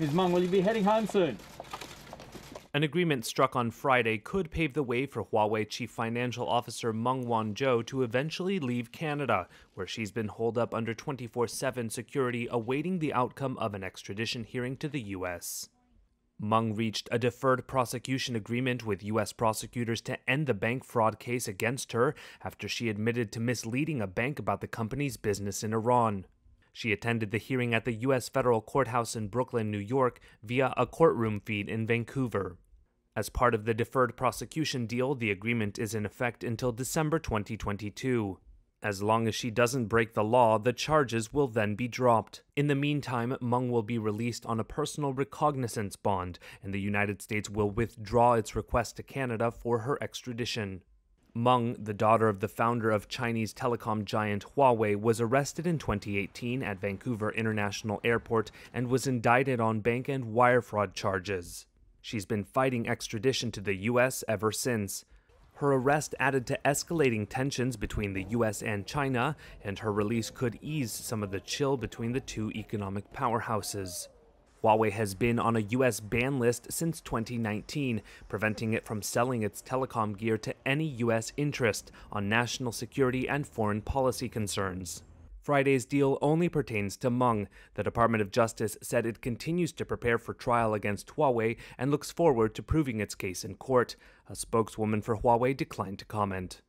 Ms. Meng, will you be heading home soon? An agreement struck on Friday could pave the way for Huawei Chief Financial Officer Meng Wanzhou to eventually leave Canada, where she's been holed up under 24/7 security awaiting the outcome of an extradition hearing to the U.S. Meng reached a deferred prosecution agreement with U.S. prosecutors to end the bank fraud case against her after she admitted to misleading a bank about the company's business in Iran. She attended the hearing at the U.S. federal courthouse in Brooklyn, New York, via a courtroom feed in Vancouver. As part of the deferred prosecution deal, the agreement is in effect until December 2022. As long as she doesn't break the law, the charges will then be dropped. In the meantime, Meng will be released on a personal recognizance bond, and the United States will withdraw its request to Canada for her extradition. Meng, the daughter of the founder of Chinese telecom giant Huawei, was arrested in 2018 at Vancouver International Airport and was indicted on bank and wire fraud charges. She's been fighting extradition to the U.S. ever since. Her arrest added to escalating tensions between the U.S. and China, and her release could ease some of the chill between the two economic powerhouses. Huawei has been on a U.S. ban list since 2019, preventing it from selling its telecom gear to any U.S. interest on national security and foreign policy concerns. Friday's deal only pertains to Meng. The Department of Justice said it continues to prepare for trial against Huawei and looks forward to proving its case in court. A spokeswoman for Huawei declined to comment.